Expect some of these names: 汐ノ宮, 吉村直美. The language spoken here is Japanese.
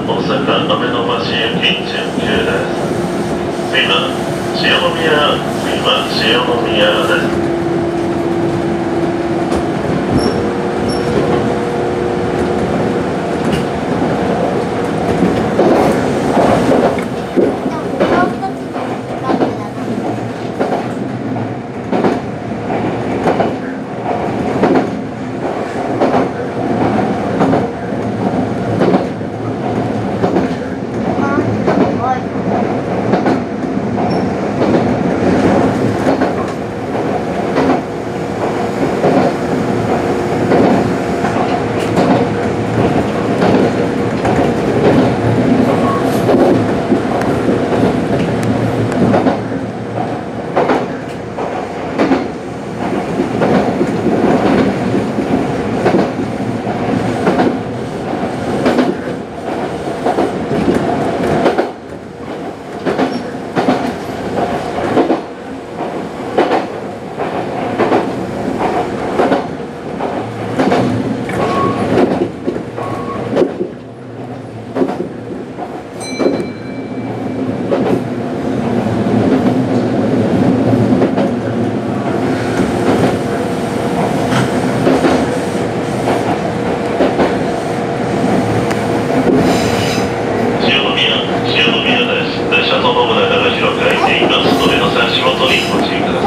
阪大阪亀の橋行き19です。次は塩宮です。